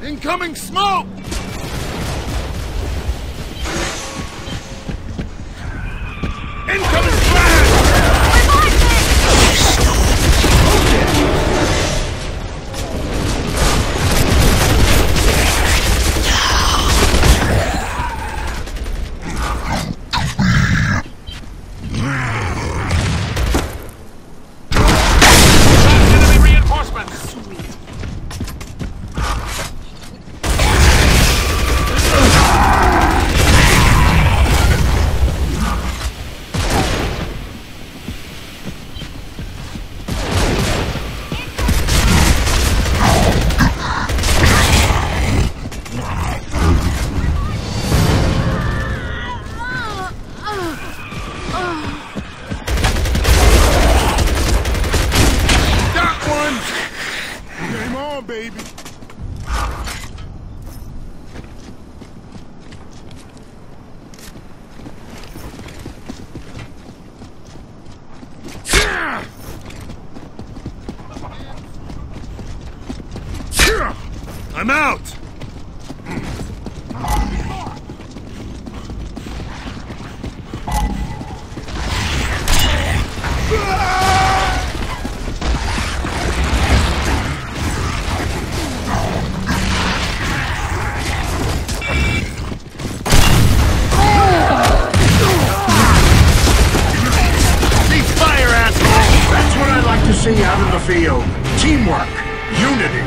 Incoming smoke! Incoming flash! I'm out! Cease fire, asshole! That's what I'd like to see out in the field. Teamwork. Unity.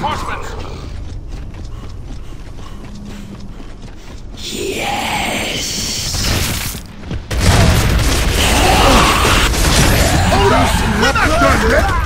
reinforcements! Yes! Hold up! We're not done yet!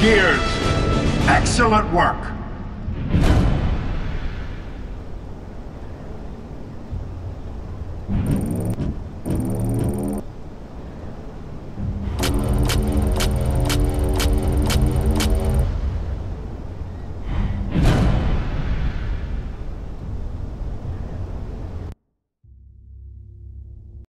Gears. Excellent work.